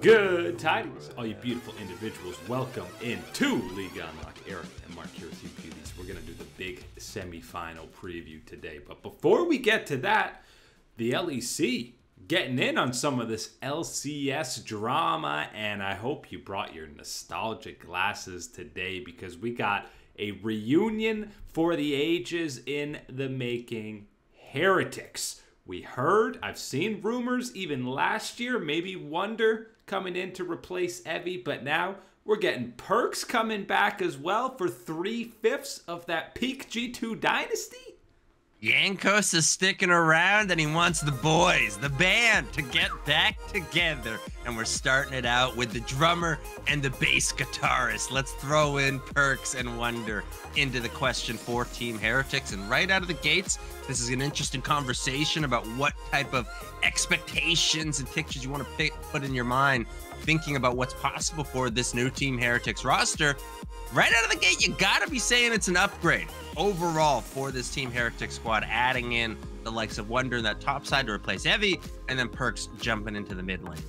Good tidings, all you beautiful individuals. Welcome into League Unlock. Eric and Mark here with you beauties. We're going to do the big semi-final preview today. But before we get to that, the LEC getting in on some of this LCS drama. And I hope you brought your nostalgic glasses today because we got a reunion for the ages in the making. Heretics. We heard, I've seen rumors even last year, maybe Wunder coming in to replace Evi, but now we're getting Perkz coming back as well for 3/5 of that peak G2 dynasty. Jankos is sticking around and he wants the boys, the band, to get back together. And we're starting it out with the drummer and the bass guitarist. Let's throw in Perkz and Wunder into the question for Team Heretics. And right out of the gates, this is an interesting conversation about what type of expectations and pictures you want to put in your mind thinking about what's possible for this new Team Heretics roster. Right out of the gate, you gotta be saying it's an upgrade overall for this Team Heretics squad, adding in the likes of Wunder in that top side to replace Evi, and then Perkz jumping into the mid lane.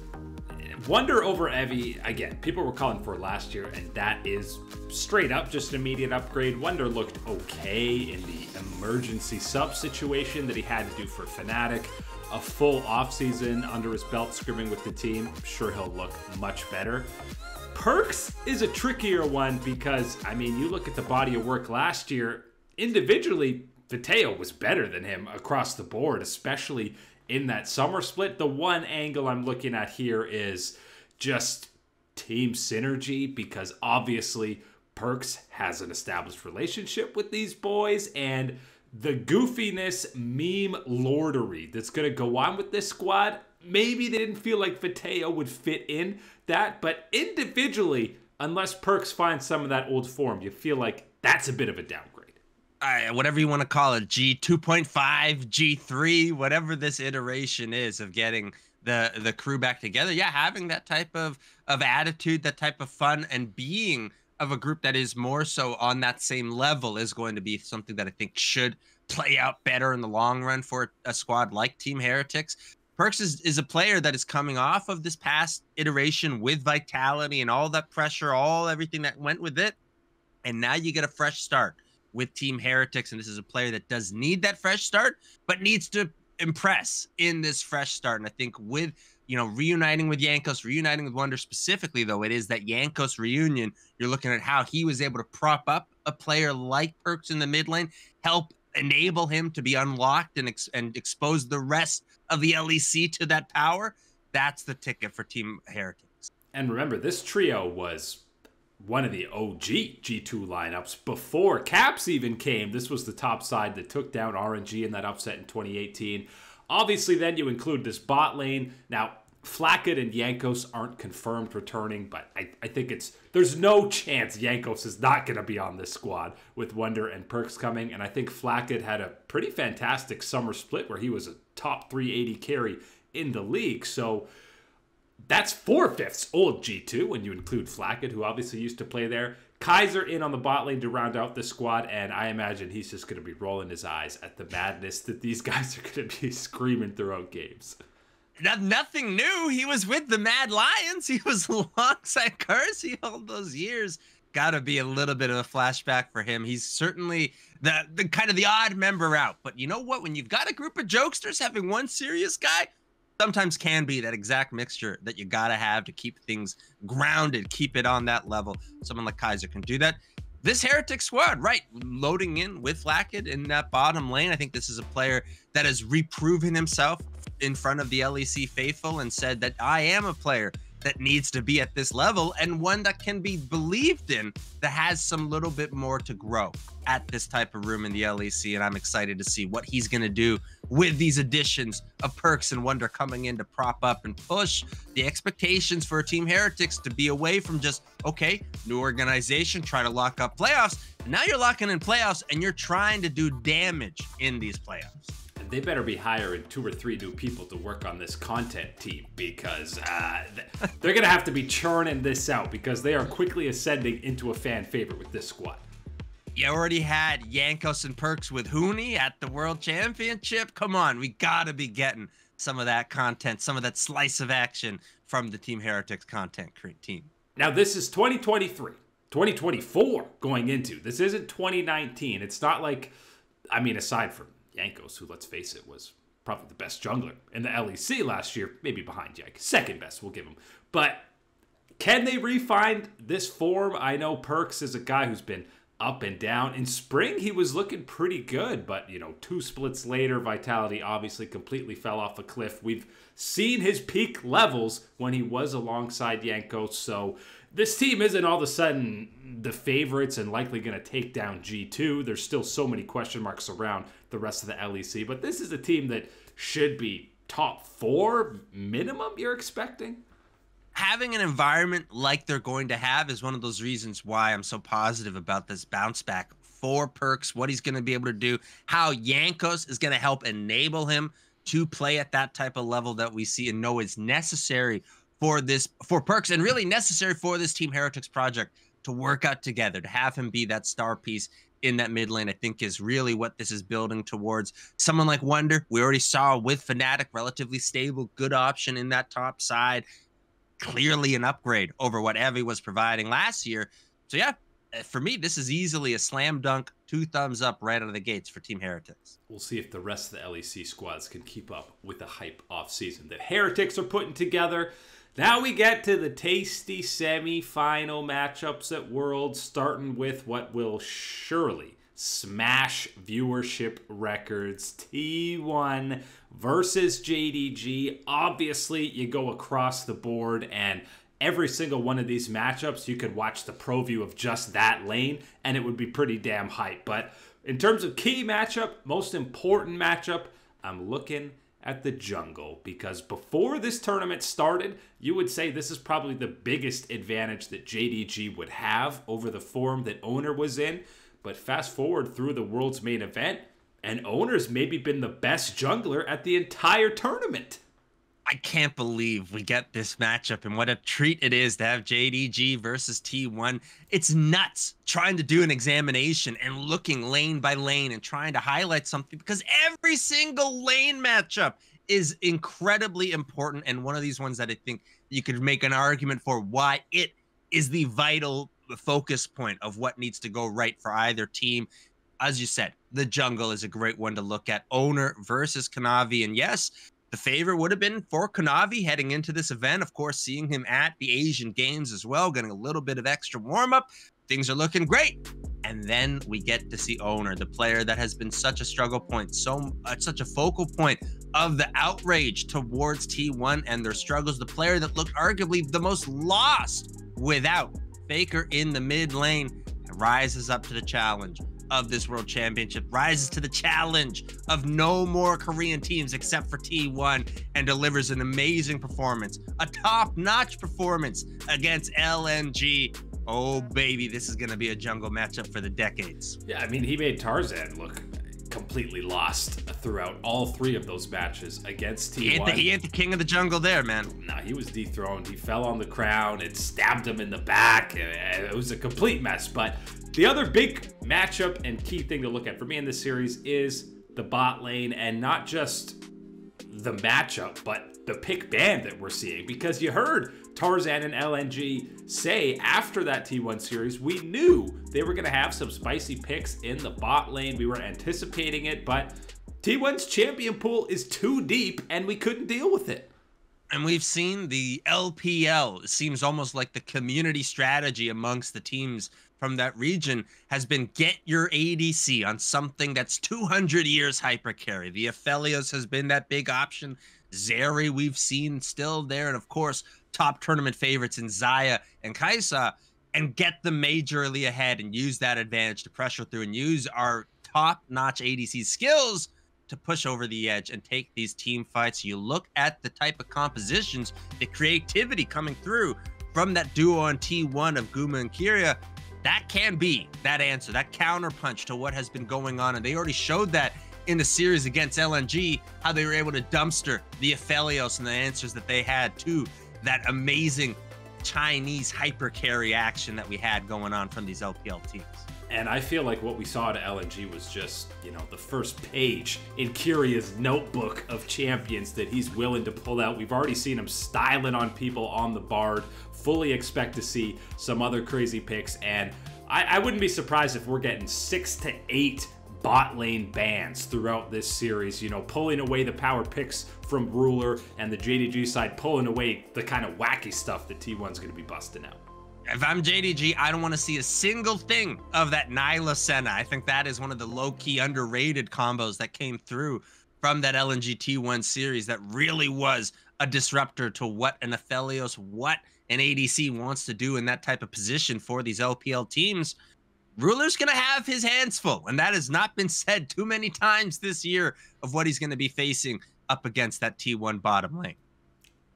Wunder over Evi, again, people were calling for last year, and that is straight up just an immediate upgrade. Wunder looked okay in the emergency sub situation that he had to do for Fnatic. A full offseason under his belt scrimming with the team, I'm sure he'll look much better. Perkz is a trickier one because, I mean, you look at the body of work last year, individually, Viteo was better than him across the board, especially in that summer split. The one angle I'm looking at here is just team synergy because obviously Perkz has an established relationship with these boys and the goofiness meme lordery that's going to go on with this squad. Maybe they didn't feel like Viteo would fit in that, but individually, unless Perkz finds some of that old form, you feel like that's a bit of a downgrade. Whatever you want to call it, G2.5, G3, whatever this iteration is of getting the crew back together. Yeah, having that type of attitude, that type of fun, and being of a group that is more so on that same level is going to be something that I think should play out better in the long run for a squad like Team Heretics. Perkz is a player that is coming off of this past iteration with Vitality and all that pressure, everything that went with it. And now you get a fresh start with Team Heretics. And this is a player that does need that fresh start, but needs to impress in this fresh start. And I think with, you know, reuniting with Jankos, reuniting with Wunder specifically, though, it is that Jankos reunion. You're looking at how he was able to prop up a player like Perkz in the mid lane, help enable him to be unlocked and expose the rest of the LEC to that power. That's the ticket for Team Heretics. And remember, this trio was one of the OG G2 lineups before Caps even came. This was the top side that took down RNG in that upset in 2018. Obviously, then you include this bot lane. Now, Flakked and Jankos aren't confirmed returning, but I think there's no chance Jankos is not going to be on this squad with Wunder and Perkz coming. And I think Flakked had a pretty fantastic summer split where he was a top 380 carry in the league. So that's 4/5 old G2 when you include Flakked, who obviously used to play there. Kaiser in on the bot lane to round out the squad, and I imagine he's just going to be rolling his eyes at the madness that these guys are going to be screaming throughout games. Nothing new. He was with the Mad Lions. He was alongside Keria all those years. Gotta be a little bit of a flashback for him. He's certainly the kind of the odd member out. But you know what? When you've got a group of jokesters, having one serious guy sometimes can be that exact mixture that you gotta have to keep things grounded, keep it on that level. Someone like Kaiser can do that. This Heretic squad, right, loading in with Flakked in that bottom lane. I think this is a player that has reproven himself in front of the LEC faithful and said that I am a player that needs to be at this level and one that can be believed in, that has some little bit more to grow at this type of room in the LEC. And I'm excited to see what he's going to do with these additions of Perkz and Wunder coming in to prop up and push the expectations for Team Heretics to be away from just, okay, new organization, try to lock up playoffs. And now you're locking in playoffs and you're trying to do damage in these playoffs. They better be hiring 2 or 3 new people to work on this content team because they're going to have to be churning this out because they are quickly ascending into a fan favorite with this squad. You already had Jankos and Perkz with Huni at the World Championship. Come on, we got to be getting some of that content, some of that slice of action from the Team Heretics content team. Now, this is 2023, 2024 going into. This isn't 2019. It's not like, I mean, aside from Jankos, who, let's face it, was probably the best jungler in the LEC last year, maybe behind Jank. Second best, we'll give him. But can they refine this form? I know Perkz is a guy who's been up and down. In spring, he was looking pretty good, but, you know, two splits later, Vitality obviously completely fell off a cliff. We've seen his peak levels when he was alongside Jankos, so this team isn't all of a sudden the favorites and likely going to take down G2. There's still so many question marks around the rest of the LEC, but this is a team that should be top four minimum, you're expecting? Having an environment like they're going to have is one of those reasons why I'm so positive about this bounce back for Perkz, what he's going to be able to do, how Jankos is going to help enable him to play at that type of level that we see and know is necessary for this, for Perkz, and really necessary for this Team Heretics project to work out together, to have him be that star piece in that mid lane, I think is really what this is building towards. Someone like Wunder, we already saw with Fnatic, relatively stable, good option in that top side. Clearly an upgrade over what Evi was providing last year. So yeah, for me, this is easily a slam dunk, two thumbs up right out of the gates for Team Heretics. We'll see if the rest of the LEC squads can keep up with the hype offseason that Heretics are putting together. Now we get to the tasty semi-final matchups at Worlds, starting with what will surely smash viewership records. T1 versus JDG. Obviously, you go across the board, and every single one of these matchups, you could watch the pro view of just that lane, and it would be pretty damn hype. But in terms of key matchup, most important matchup, I'm looking at the jungle, because before this tournament started, you would say this is probably the biggest advantage that JDG would have over the form that Owner was in. But fast forward through the World's main event, and Owner's maybe been the best jungler at the entire tournament. I can't believe we get this matchup, and what a treat it is to have JDG versus T1. It's nuts trying to do an examination and looking lane by lane and trying to highlight something, because every single lane matchup is incredibly important, and one of these ones that I think you could make an argument for why it is the vital focus point of what needs to go right for either team. As you said, the jungle is a great one to look at. Owner versus Kanavi, and yes, the favor would have been for Kanavi heading into this event. Of course, seeing him at the Asian Games as well, getting a little bit of extra warm-up. Things are looking great. And then we get to see Owner, the player that has been such a struggle point, such a focal point of the outrage towards T1 and their struggles. The player that looked arguably the most lost without Faker in the mid lane, rises up to the challenge of this World Championship, rises to the challenge of no more Korean teams except for T1, and delivers an amazing performance, a top-notch performance against LNG. Oh, baby, this is going to be a jungle matchup for the decades. Yeah, I mean, he made Tarzan look completely lost throughout all three of those matches against T1. He ain't the king of the jungle there, man. No, he was dethroned. He fell on the crown. It stabbed him in the back. It was a complete mess. But the other big matchup and key thing to look at for me in this series is the bot lane, and not just the matchup, but the pick ban that we're seeing, because you heard Tarzan and LNG say after that T1 series, we knew they were going to have some spicy picks in the bot lane. We were anticipating it, but T1's champion pool is too deep, and we couldn't deal with it. And we've seen the LPL, it seems almost like the community strategy amongst the teams from that region has been get your ADC on something that's 200 years hypercarry. The Aphelios has been that big option. Zeri we've seen still there, and of course top tournament favorites in Xayah and Kaiser, and get them majorly ahead and use that advantage to pressure through and use our top-notch ADC skills to push over the edge and take these team fights. You look at the type of compositions, the creativity coming through from that duo on T1 of Guma and Keria. That can be that answer, that counterpunch to what has been going on, and they already showed that in the series against LNG, how they were able to dumpster the Aphelios and the answers that they had to that amazing Chinese hyper carry action that we had going on from these LPL teams. And I feel like what we saw at LNG was just, you know, the first page in Keria's notebook of champions that he's willing to pull out. We've already seen him styling on people on the Bard. Fully expect to see some other crazy picks. And I wouldn't be surprised if we're getting 6 to 8 bot lane bans throughout this series, you know, pulling away the power picks from Ruler and the JDG side, pulling away the kind of wacky stuff that T1's going to be busting out. If I'm JDG, I don't want to see a single thing of that Nyla Senna. I think that is one of the low-key underrated combos that came through from that LNG T1 series that really was a disruptor to what an Aphelios, what an ADC wants to do in that type of position for these LPL teams. Ruler's going to have his hands full, and that has not been said too many times this year of what he's going to be facing up against that T1 bottom lane.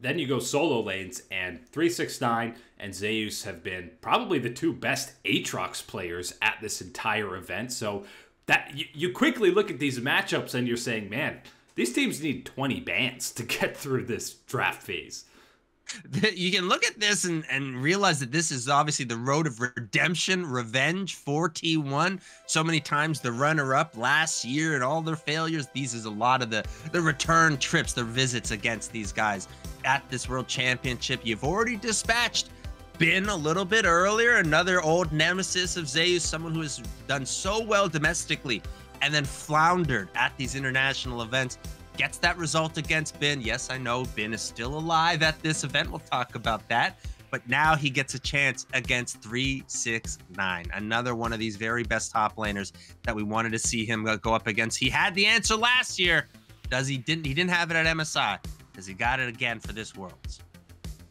Then you go solo lanes, and 369 and Zeus have been probably the two best Aatrox players at this entire event. So that you quickly look at these matchups and you're saying, man, these teams need 20 bans to get through this draft phase. You can look at this and realize that this is obviously the road of redemption, revenge for T1. So many times the runner-up last year and all their failures, these is a lot of the return trips, their visits against these guys at this World Championship. You've already dispatched bin a little bit earlier, another old nemesis of Zeus, someone who has done so well domestically and then floundered at these international events. Gets that result against bin. Yes, I know bin is still alive at this event. We'll talk about that. But now he gets a chance against 369, another one of these very best top laners that we wanted to see him go up against. He had the answer last year. He didn't have it at MSI. Does he got it again for this Worlds?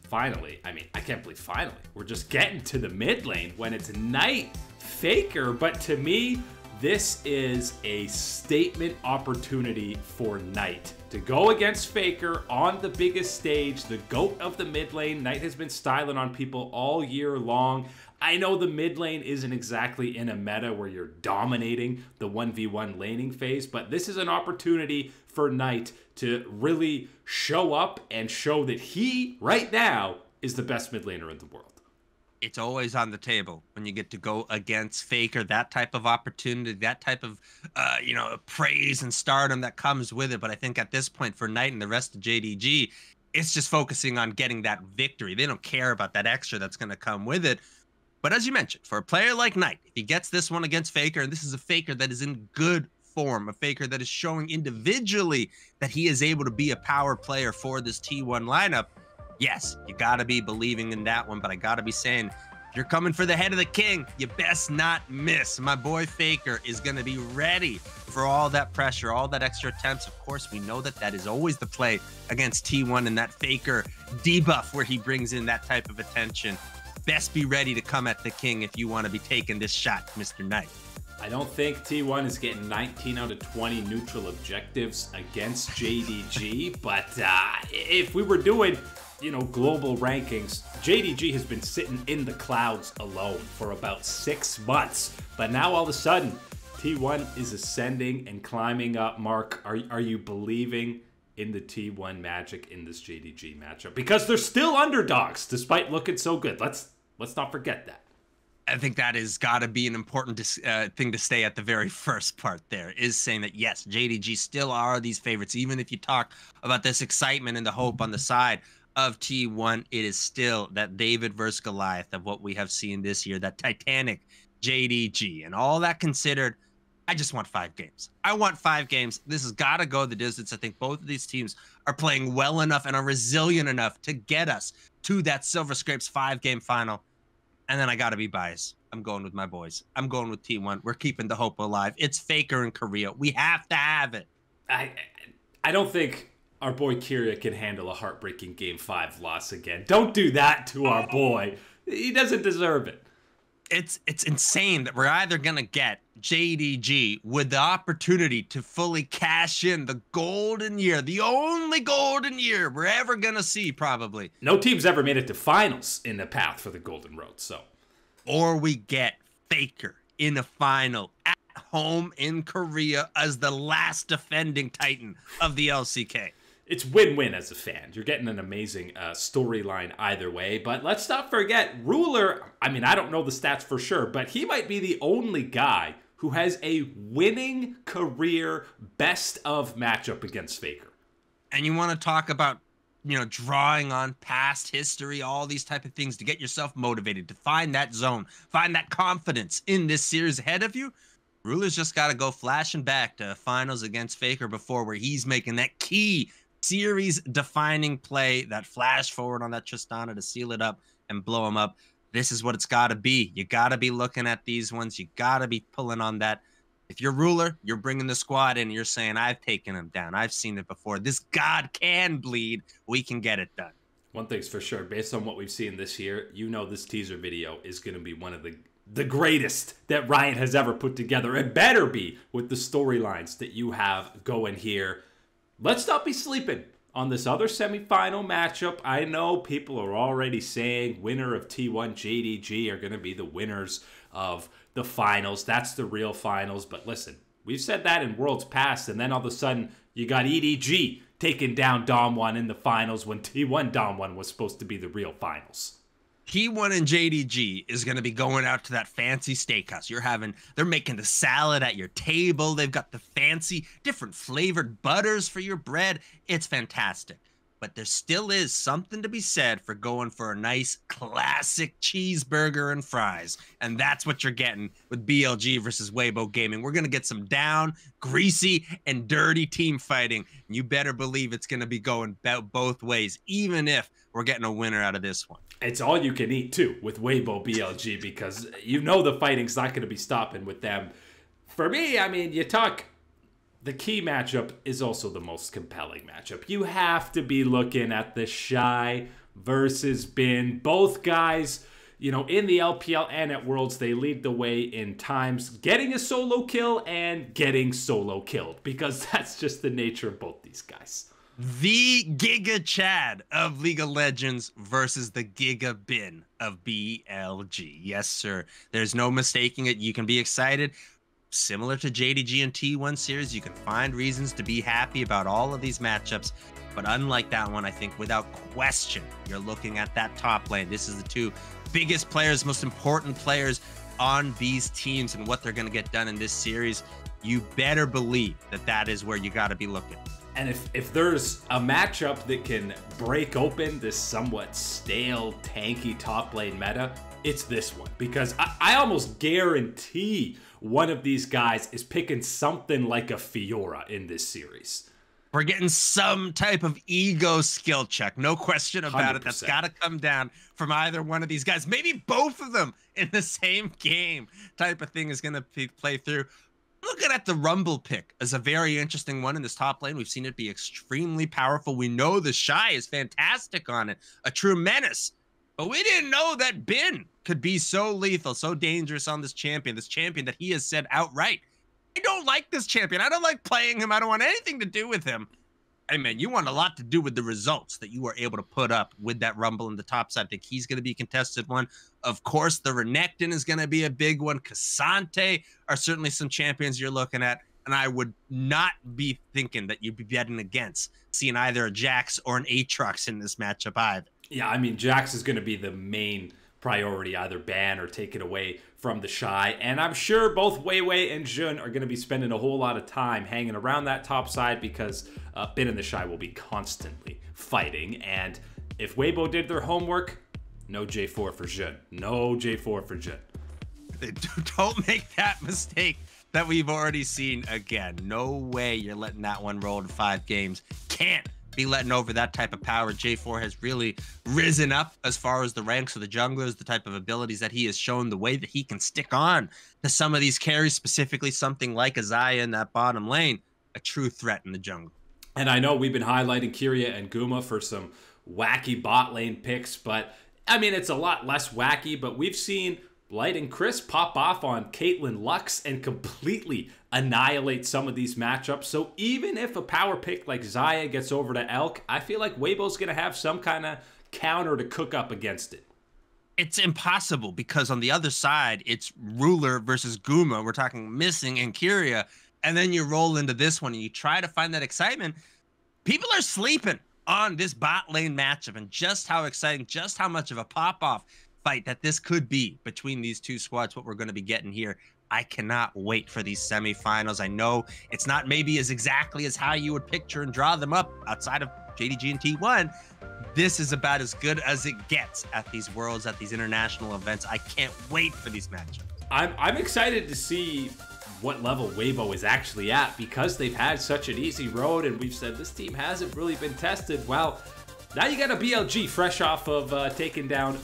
Finally. I mean, I can't believe finally. We're just getting to the mid lane when it's Knight, Faker. But to me, this is a statement opportunity for Knight to go against Faker on the biggest stage, the GOAT of the mid lane. Knight has been styling on people all year long. I know the mid lane isn't exactly in a meta where you're dominating the 1v1 laning phase, but this is an opportunity for Knight to really show up and show that he, right now, is the best mid laner in the world. It's always on the table when you get to go against Faker, that type of opportunity, that type of, you know, praise and stardom that comes with it. But I think at this point for Knight and the rest of JDG, it's just focusing on getting that victory. They don't care about that extra that's going to come with it. But as you mentioned, for a player like Knight, if he gets this one against Faker, and this is a Faker that is in good form, a Faker that is showing individually that he is able to be a power player for this T1 lineup, yes, you got to be believing in that one, but I got to be saying, if you're coming for the head of the king, you best not miss. My boy Faker is going to be ready for all that pressure, all that extra attempts. Of course, we know that that is always the play against T1 and that Faker debuff where he brings in that type of attention. Best be ready to come at the king if you want to be taking this shot, Mr. Knight. I don't think T1 is getting 19 out of 20 neutral objectives against JDG, but if we were doing, you know, global rankings, JDG has been sitting in the clouds alone for about 6 months. But now all of a sudden, T1 is ascending and climbing up. Mark, are you believing in the T1 magic in this JDG matchup? Because they're still underdogs, despite looking so good. Let's not forget that. I think that has got to be an important thing to stay at the very first part there, is saying that, yes, JDG still are these favorites. Even if you talk about this excitement and the hope on the side of T1, it is still that David versus Goliath of what we have seen this year, that Titanic JDG. And all that considered, I just want 5 games. I want 5 games. This has got to go the distance. I think both of these teams are playing well enough and are resilient enough to get us to that Silver Scrapes 5-game final. And then I got to be biased. I'm going with my boys. I'm going with T1. We're keeping the hope alive. It's Faker and Keria. We have to have it. I don't think our boy Keria can handle a heartbreaking Game 5 loss again. Don't do that to our boy. He doesn't deserve it. It's insane that we're either going to get JDG with the opportunity to fully cash in the golden year, the only golden year we're ever going to see, probably. No team's ever made it to finals in the path for the Golden Road, so. Or we get Faker in a final at home in Keria as the last defending Titan of the LCK. it's win-win as a fan. You're getting an amazing storyline either way. But let's not forget, Ruler, I mean, I don't know the stats for sure, but he might be the only guy who has a winning career best of matchup against Faker. And you want to talk about, you know, drawing on past history, all these type of things to get yourself motivated, to find that zone, find that confidence in this series ahead of you. Ruler's just got to go flashing back to finals against Faker before, where he's making that key series-defining play, that flash forward on that Tristana to seal it up and blow him up. This is what it's got to be. You got to be looking at these ones. You got to be pulling on that. If you're Ruler, you're bringing the squad in. You're saying, I've taken him down. I've seen it before. This god can bleed. We can get it done. One thing's for sure. Based on what we've seen this year, you know this teaser video is going to be one of the greatest that Riot has ever put together. It better be, with the storylines that you have going here. Let's not be sleeping on this other semifinal matchup. I know people are already saying winner of T1, JDG are going to be the winners of the finals. That's the real finals. But listen, we've said that in worlds past, and then all of a sudden you got EDG taking down Dom1 in the finals when T1 Dom1 was supposed to be the real finals. T1 and JDG is going to be going out to that fancy steakhouse. They're making the salad at your table. They've got the fancy different flavored butters for your bread. It's fantastic. But there still is something to be said for going for a nice classic cheeseburger and fries. And that's what you're getting with BLG versus Weibo Gaming. We're going to get some down, greasy, and dirty team fighting. And you better believe it's going to be going both ways, even if we're getting a winner out of this one. It's all you can eat, too, with Weibo BLG, because you know the fighting's not going to be stopping with them. For me, I mean, you talk... The key matchup is also the most compelling matchup. You have to be looking at the Shy versus Bin. Both guys, you know, in the LPL and at Worlds, they lead the way in times getting a solo kill and getting solo killed, because that's just the nature of both these guys. The Giga Chad of League of Legends versus the Giga Bin of BLG. Yes, sir. There's no mistaking it. You can be excited. Similar to JDG and T1 series, you can find reasons to be happy about all of these matchups. But unlike that one, I think without question, you're looking at that top lane. This is the two biggest players, most important players on these teams and what they're going to get done in this series. You better believe that that is where you got to be looking. And if there's a matchup that can break open this somewhat stale, tanky top lane meta, it's this one. Because I almost guarantee one of these guys is picking something like a Fiora in this series. We're getting some type of ego skill check. No question about 100%. It. That's got to come down from either one of these guys. Maybe both of them in the same game type of thing is going to play through. Looking at the Rumble pick as a very interesting one in this top lane. We've seen it be extremely powerful. We know the Shy is fantastic on it. A true menace. But we didn't know that Bin could be so lethal, so dangerous on this champion that he has said outright, I don't like this champion. I don't like playing him. I don't want anything to do with him. Hey, man, you want a lot to do with the results that you are able to put up with that Rumble in the top side. I think he's going to be contested one. Of course, the Renekton is going to be a big one. Cassante are certainly some champions you're looking at. And I would not be thinking that you'd be betting against seeing either a Jax or an Aatrox in this matchup either. Yeah, I mean, Jax is going to be the main priority, either ban or take it away from the Shy. And I'm sure both Weiwei and Jun are going to be spending a whole lot of time hanging around that top side, because Bin and the Shy will be constantly fighting. And if Weibo did their homework, no J4 for Jun. No J4 for Jun. Don't make that mistake that we've already seen again. No way you're letting that one roll to 5 games. Can't be letting over that type of power. J4 has really risen up as far as the ranks of the junglers, the type of abilities that he has shown, the way that he can stick on to some of these carries, specifically something like Xayah in that bottom lane, a true threat in the jungle. And I know we've been highlighting Keria and Guma for some wacky bot lane picks, but I mean, it's a lot less wacky, but we've seen Light and Chris pop off on Caitlyn Lux and completely annihilate some of these matchups. So even if a power pick like Xayah gets over to Elk, I feel like Weibo's going to have some kind of counter to cook up against it. It's impossible, because on the other side, it's Ruler versus Guma. We're talking Missing and Keria. And then you roll into this one and you try to find that excitement. People are sleeping on this bot lane matchup and just how exciting, just how much of a pop-off fight that this could be between these two squads, what we're going to be getting here. I cannot wait for these semifinals. I know it's not maybe as exactly as how you would picture and draw them up outside of JDG and T1. This is about as good as it gets at these worlds, at these international events. I can't wait for these matchups. I'm excited to see what level Weibo is actually at, because they've had such an easy road and we've said this team hasn't really been tested. Well, now you got a BLG fresh off of taking down,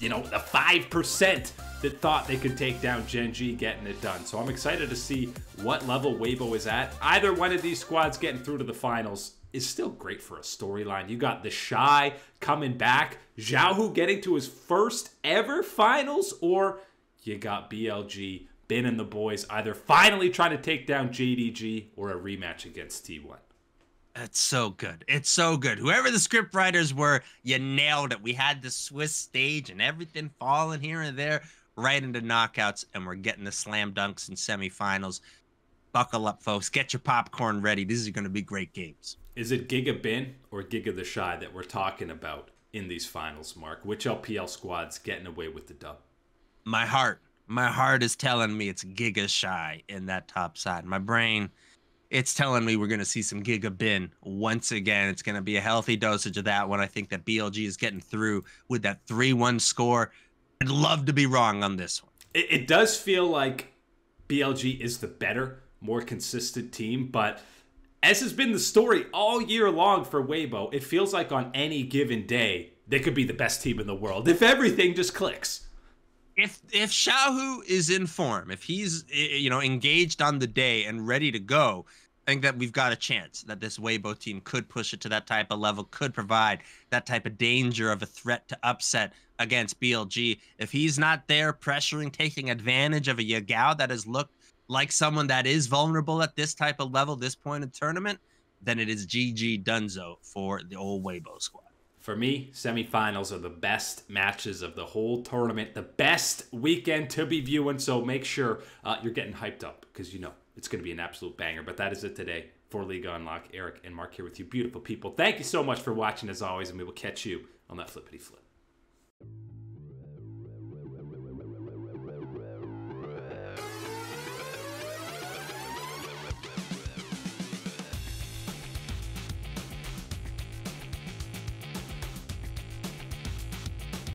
you know, the 5% that thought they could take down Gen G, getting it done. So I'm excited to see what level Weibo is at. Either one of these squads getting through to the finals is still great for a storyline. You got the Shy coming back, Xiaohu getting to his first ever finals, or you got BLG, Bin and the boys either finally trying to take down JDG or a rematch against T1. It's so good. It's so good. Whoever the script writers were, you nailed it. We had the Swiss stage and everything falling here and there, right into knockouts, and we're getting the slam dunks and semifinals. Buckle up, folks. Get your popcorn ready. These are going to be great games. Is it Giga Bin or Giga the Shy that we're talking about in these finals, Mark? Which LPL squad's getting away with the dub? My heart is telling me it's Giga Shy in that top side. My brain, it's telling me we're going to see some Giga Bin once again. It's going to be a healthy dosage of that one. I think that BLG is getting through with that 3-1 score. I'd love to be wrong on this one. It does feel like BLG is the better, more consistent team, but as has been the story all year long for Weibo, it feels like on any given day, they could be the best team in the world if everything just clicks. If Xiaohu is in form, if he's, you know, engaged on the day and ready to go, I think that we've got a chance that this Weibo team could push it to that type of level, could provide that type of danger of a threat to upset against BLG. If he's not there pressuring, taking advantage of a Yagao that has looked like someone that is vulnerable at this type of level, this point in tournament, then it is GG Dunzo for the old Weibo squad. For me, semifinals are the best matches of the whole tournament, the best weekend to be viewing, so make sure you're getting hyped up, because you know it's going to be an absolute banger. But that is it today for Liga Unlocked. Eric and Mark here with you, beautiful people. Thank you so much for watching, as always, and we will catch you on that flippity flip.